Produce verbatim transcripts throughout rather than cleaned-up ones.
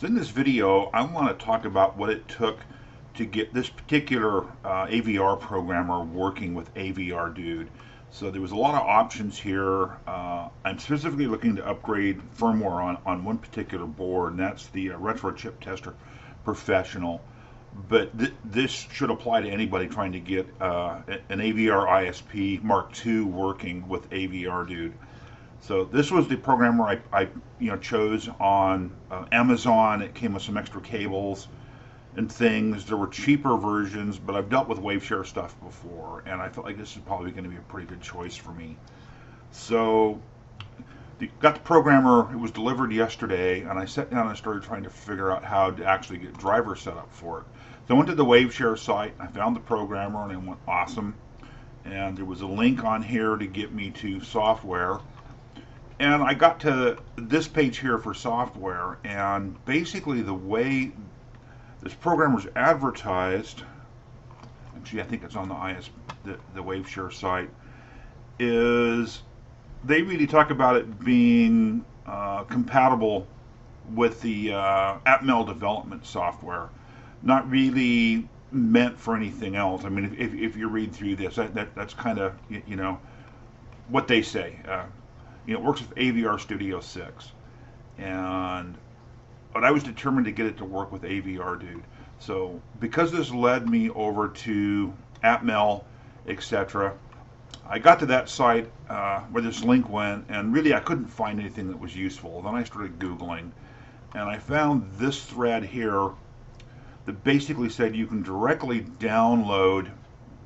So in this video, I want to talk about what it took to get this particular uh, A V R programmer working with AVRDUDE. So there was a lot of options here. Uh, I'm specifically looking to upgrade firmware on, on one particular board, and that's the uh, RetroChip Tester Professional. But th this should apply to anybody trying to get uh, an A V R I S P Mark two working with AVRDUDE. So this was the programmer I, I you know, chose on uh, Amazon. It came with some extra cables and things. There were cheaper versions, but I've dealt with Waveshare stuff before, and I felt like this is probably going to be a pretty good choice for me. So the, got the programmer. It was delivered yesterday, and I sat down and started trying to figure out how to actually get driver set up for it. So I went to the Waveshare site, and I found the programmer, and I went, awesome. And there was a link on here to get me to software. And I got to this page here for software, and basically the way this programmer's advertised, actually I think it's on the I S P, the, the Waveshare site, is they really talk about it being uh, compatible with the uh, Atmel development software, not really meant for anything else. I mean, if, if, if you read through this, that, that that's kind of, you know, what they say. Uh, You know, it works with A V R Studio six, and but I was determined to get it to work with AVRDUDE. So because this led me over to Atmel, et cetera, I got to that site uh, where this link went, and really I couldn't find anything that was useful. Then I started Googling, and I found this thread here that basically said you can directly download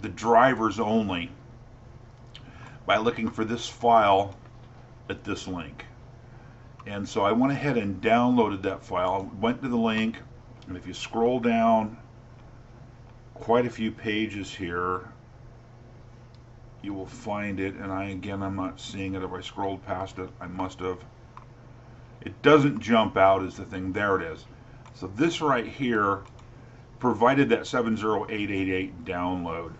the drivers only by looking for this file at this link. And so I went ahead and downloaded that file, went to the link, and if you scroll down quite a few pages here, you will find it. And I, again, I'm not seeing it. If I scrolled past it, I must have. It doesn't jump out as the thing. There it is. So this right here provided that seven zero eight eight eight download,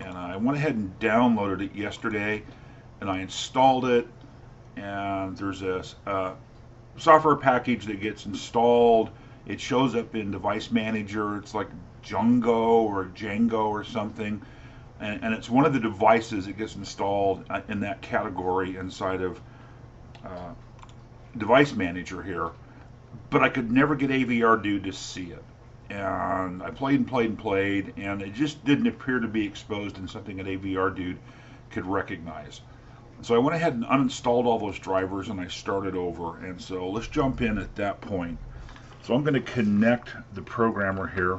and I went ahead and downloaded it yesterday, and I installed it. And there's a uh, software package that gets installed. It shows up in Device Manager. It's like Django or Django or something, and, and it's one of the devices that gets installed in that category inside of uh, Device Manager here. But I could never get AVRDUDE to see it, and I played and played and played, and it just didn't appear to be exposed in something that AVRDUDE could recognize. So I went ahead and uninstalled all those drivers, and I started over. And so let's jump in at that point. So I'm going to connect the programmer here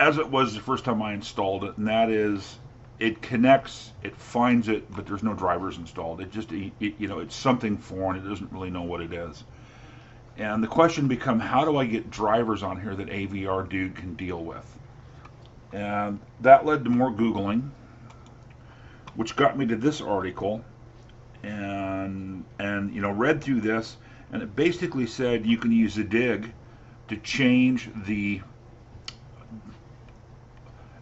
as it was the first time I installed it, and that is it connects, it finds it, but there's no drivers installed. It just, it, you know, it's something foreign. It doesn't really know what it is. And the question becomes, how do I get drivers on here that AVRDUDE can deal with? And that led to more Googling, which got me to this article, and and you know, read through this, and it basically said you can use Zadig to change the,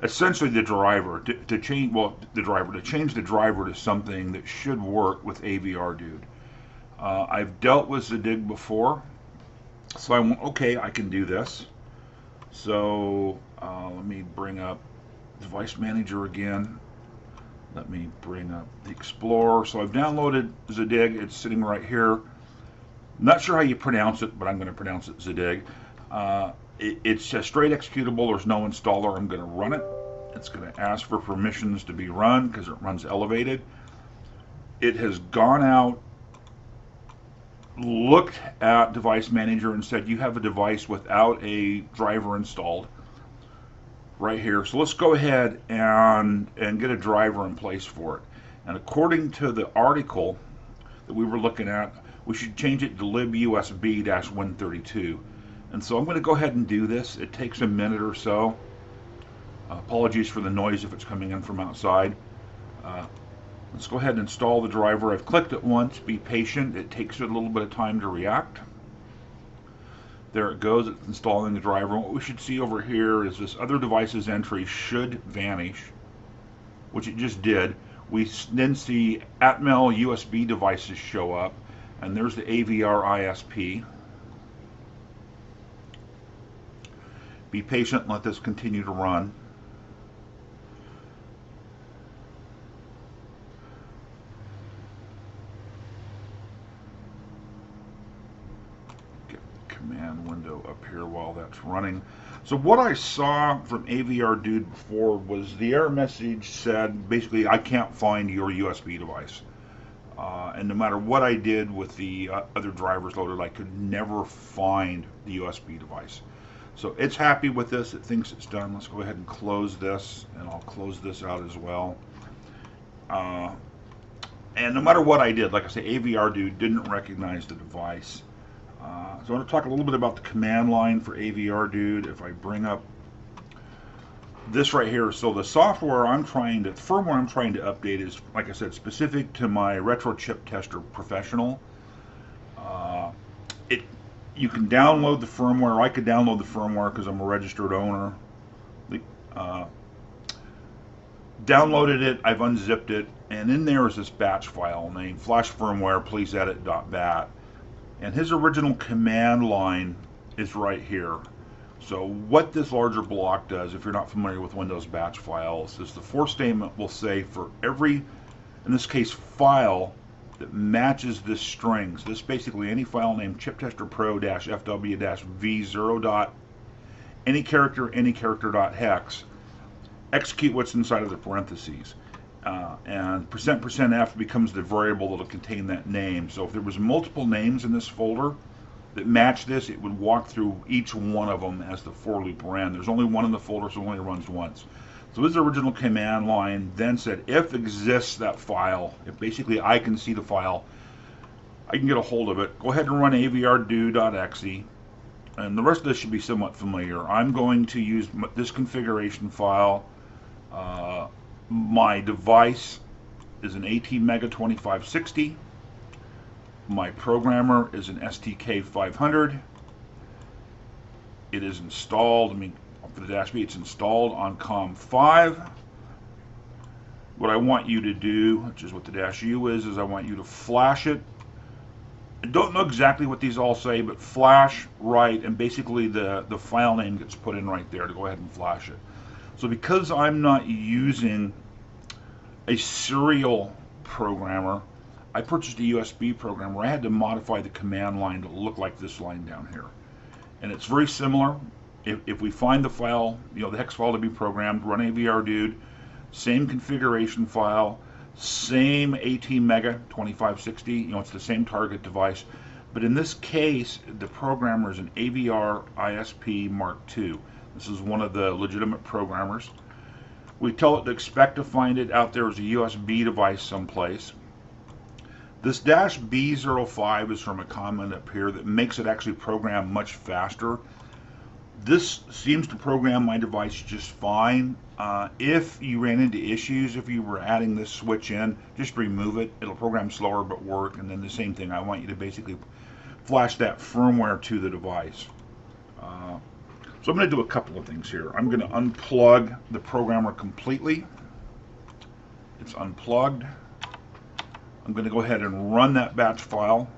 essentially the driver to, to change well the driver to change the driver to something that should work with AVRDUDE. Uh, I've dealt with Zadig before, so I went, okay, I can do this. So uh, let me bring up Device Manager again. Let me bring up the Explorer. So I've downloaded Zadig. It's sitting right here. Not sure how you pronounce it, but I'm going to pronounce it Zadig. Uh, it, it's a straight executable. There's no installer. I'm going to run it. It's going to ask for permissions to be run because it runs elevated. It has gone out, looked at Device Manager, and said you have a device without a driver installed. Right here. So let's go ahead and and get a driver in place for it. And according to the article that we were looking at, we should change it to libusb one thirty-two. And so I'm going to go ahead and do this. It takes a minute or so. Uh, apologies for the noise if it's coming in from outside. Uh, let's go ahead and install the driver. I've clicked it once. Be patient. It takes a little bit of time to react. There it goes, it's installing the driver. What we should see over here is this other device's entry should vanish, which it just did. We then see Atmel U S B devices show up, and there's the A V R I S P. Be patient and let this continue to run. Get the command window up here while that's running. So what I saw from AVRDude before was the error message said, basically, I can't find your U S B device. Uh, and no matter what I did with the uh, other drivers loaded, I could never find the U S B device. So it's happy with this. It thinks it's done. Let's go ahead and close this, and I'll close this out as well. Uh, and no matter what I did, like I say, AVRDude didn't recognize the device. Uh, so I want to talk a little bit about the command line for AVRDude. If I bring up this right here, so the software I'm trying to, the firmware I'm trying to update is, like I said, specific to my RetroChip Tester Professional. Uh, it, you can download the firmware. I could download the firmware because I'm a registered owner. Uh, downloaded it. I've unzipped it, and in there is this batch file named Flash Firmware Please Edit.bat. And his original command line is right here. So what this larger block does, if you're not familiar with Windows batch files, is the for statement will say for every, in this case, file that matches this string. So this is basically any file named chiptesterpro-fw-v0. Any character, any character dot hex. Execute what's inside of the parentheses. Uh, and percent percent F becomes the variable that will contain that name. So if there was multiple names in this folder that match this, it would walk through each one of them as the for loop ran. There's only one in the folder, so it only runs once. So his original command line then said, if exists that file, if basically I can see the file, I can get a hold of it. Go ahead and run avrdude.exe, and the rest of this should be somewhat familiar. I'm going to use this configuration file. Uh, My device is an A T mega twenty-five sixty. My programmer is an S T K five hundred. It is installed, I mean, for the dash B, it's installed on COM five. What I want you to do, which is what the dash U is, is I want you to flash it. I don't know exactly what these all say, but flash, write, and basically the, the file name gets put in right there to go ahead and flash it. So because I'm not using a serial programmer, I purchased a U S B programmer. I had to modify the command line to look like this line down here. And it's very similar. If, if we find the file, you know, the hex file to be programmed, run AVRDude, same configuration file, same A T mega twenty-five sixty, you know, it's the same target device. But in this case, the programmer is an A V R I S P Mark two. This is one of the legitimate programmers. We tell it to expect to find it out there as a U S B device someplace. This dash B zero five is from a comment up here that makes it actually program much faster. This seems to program my device just fine. Uh, if you ran into issues, if you were adding this switch in, just remove it. It'll program slower but work. And then the same thing, I want you to basically flash that firmware to the device. Uh, So I'm going to do a couple of things here. I'm going to unplug the programmer completely. It's unplugged. I'm going to go ahead and run that batch file.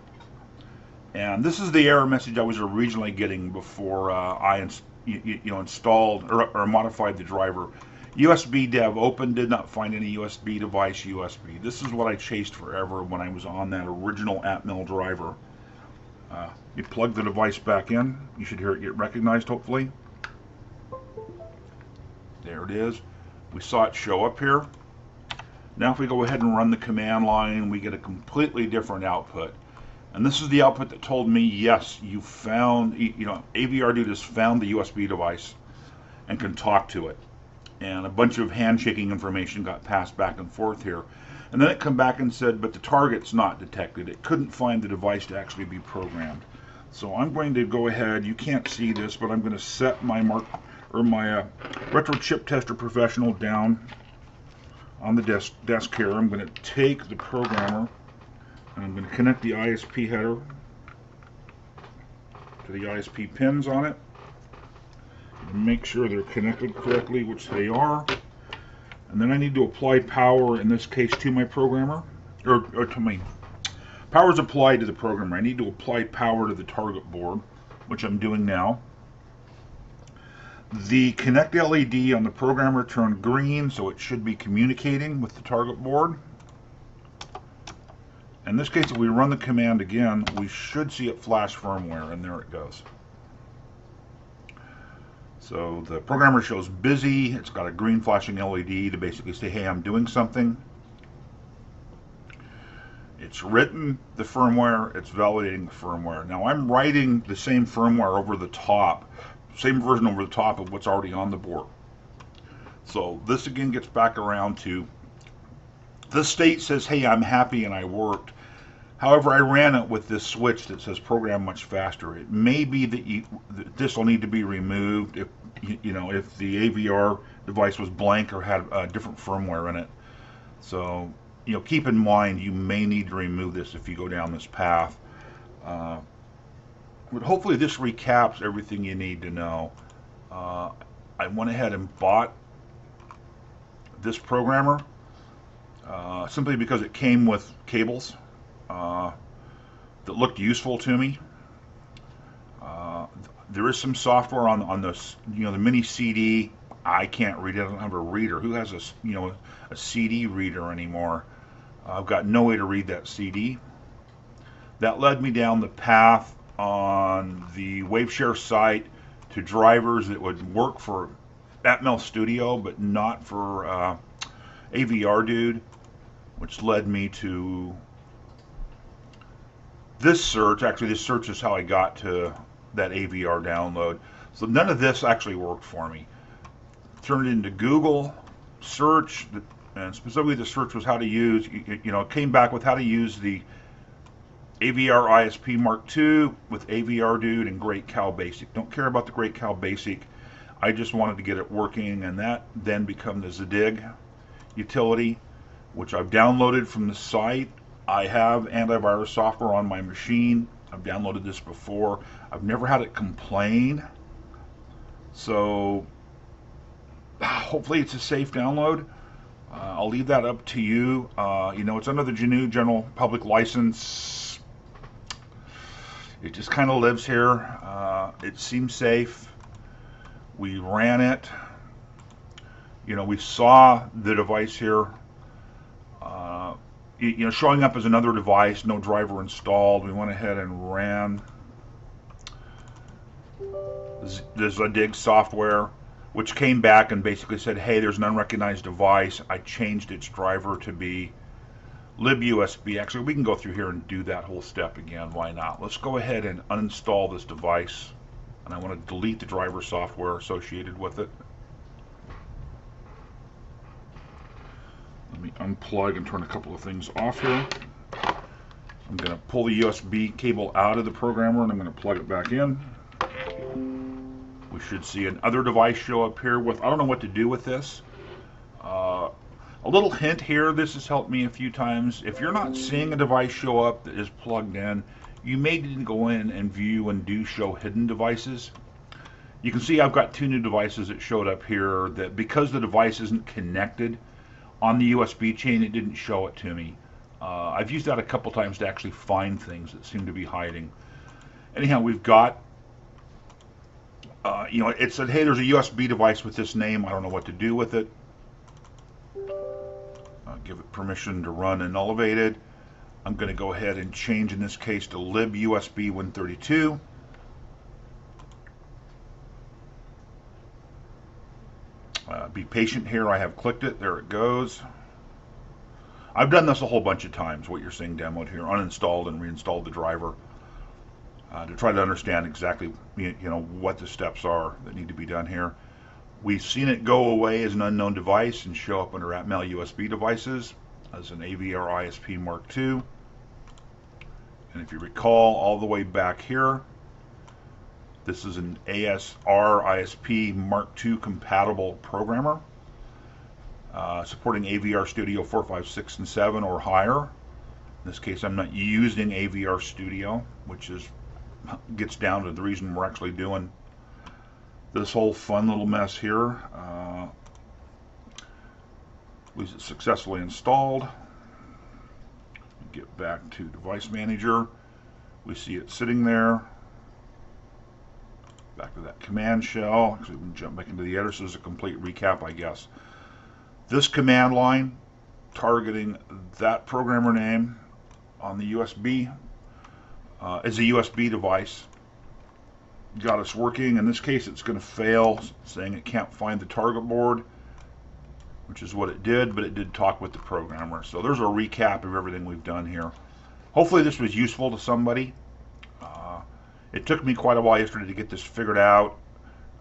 And this is the error message I was originally getting before uh, I ins you, you know, installed or, or modified the driver. U S B dev open, did not find any U S B device U S B. This is what I chased forever when I was on that original Atmel driver. Uh, you plug the device back in, you should hear it get recognized, hopefully. There it is. We saw it show up here. Now if we go ahead and run the command line, we get a completely different output. And this is the output that told me, yes, you found, you know, AVRDude has found the U S B device and can talk to it. And a bunch of handshaking information got passed back and forth here. And then it come back and said, but the target's not detected. It couldn't find the device to actually be programmed. So I'm going to go ahead, you can't see this, but I'm going to set my mark or my uh, RetroChip Tester Professional down on the desk, desk here. I'm going to take the programmer and I'm going to connect the I S P header to the I S P pins on it. And make sure they're connected correctly, which they are. And then I need to apply power, in this case, to my programmer, or, or to my Power is applied to the programmer. I need to apply power to the target board, which I'm doing now. The connect L E D on the programmer turned green, so it should be communicating with the target board. In this case, if we run the command again, we should see it flash firmware, and there it goes. So the programmer shows busy. It's got a green flashing L E D to basically say, hey, I'm doing something. It's written the firmware, it's validating the firmware. Now I'm writing the same firmware over the top, same version over the top of what's already on the board. So this again gets back around to the state says, hey, I'm happy and I worked. However, I ran it with this switch that says program much faster. It may be that, you, that this will need to be removed if, you know, if the A V R device was blank or had a different firmware in it. So, you know, keep in mind you may need to remove this if you go down this path. Uh, but hopefully this recaps everything you need to know. Uh, I went ahead and bought this programmer uh, simply because it came with cables Uh, that looked useful to me. Uh, th there is some software on on this, you know, the mini C D. I can't read it. I don't have a reader. Who has a you know a C D reader anymore? Uh, I've got no way to read that C D. That led me down the path on the Waveshare site to drivers that would work for Atmel Studio, but not for uh, AVRDUDE, which led me to this search. Actually, this search is how I got to that A V R download. So none of this actually worked for me. Turned it into Google search, and specifically the search was how to use, you know, came back with how to use the A V R I S P Mark two with AVRDUDE and Great Cal Basic. Don't care about the Great Cal Basic. I just wanted to get it working, and that then become the Zadig utility, which I've downloaded from the site. I have antivirus software on my machine. I've downloaded this before. I've never had it complain. So hopefully it's a safe download. Uh, I'll leave that up to you. Uh, you know, it's under the G N U General Public License. It just kind of lives here. Uh, it seems safe. We ran it. You know, we saw the device here. Uh, you know, showing up as another device, no driver installed. We went ahead and ran the Zadig software, which came back and basically said, hey, there's an unrecognized device. I changed its driver to be libusb. Actually, we can go through here and do that whole step again. Why not? Let's go ahead and uninstall this device. And I want to delete the driver software associated with it. Let me unplug and turn a couple of things off here. I'm going to pull the U S B cable out of the programmer and I'm going to plug it back in. We should see another device show up here with, I don't know what to do with this. Uh, a little hint here, this has helped me a few times. If you're not seeing a device show up that is plugged in, you may need to go in and view and do show hidden devices. You can see I've got two new devices that showed up here that because the device isn't connected on the U S B chain, it didn't show it to me. Uh, I've used that a couple times to actually find things that seem to be hiding. Anyhow, we've got, uh, you know, it said, hey, there's a U S B device with this name. I don't know what to do with it. I'll give it permission to run unelevated. I'm going to go ahead and change, in this case, to libusb one thirty-two. Uh, be patient here. I have clicked it. There it goes. I've done this a whole bunch of times, what you're seeing demoed here. Uninstalled and reinstalled the driver uh, to try to understand exactly, you know, what the steps are that need to be done here. We've seen it go away as an unknown device and show up under Atmel U S B devices as an A V R I S P Mark two. And if you recall, all the way back here, this is an A S R I S P Mark two compatible programmer uh, supporting A V R Studio four, five, six, and seven or higher. In this case, I'm not using A V R Studio, which is gets down to the reason we're actually doing this whole fun little mess here. Uh, was it successfully installed? get back to device manager. We see it sitting there. Back to that command shell. Actually, we can jump back into the editor, so there's a complete recap, I guess. This command line targeting that programmer name on the U S B uh, is a U S B device. Got us working. In this case, it's going to fail, saying it can't find the target board, which is what it did, but it did talk with the programmer. So there's a recap of everything we've done here. Hopefully this was useful to somebody. Uh, it took me quite a while yesterday to get this figured out.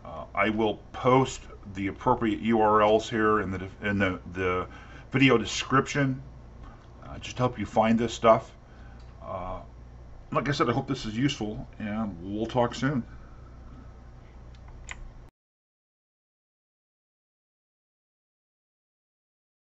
Uh, I will post the appropriate U R Ls here in the, in the, the video description, uh, just to help you find this stuff. Uh, like I said, I hope this is useful, and we'll talk soon.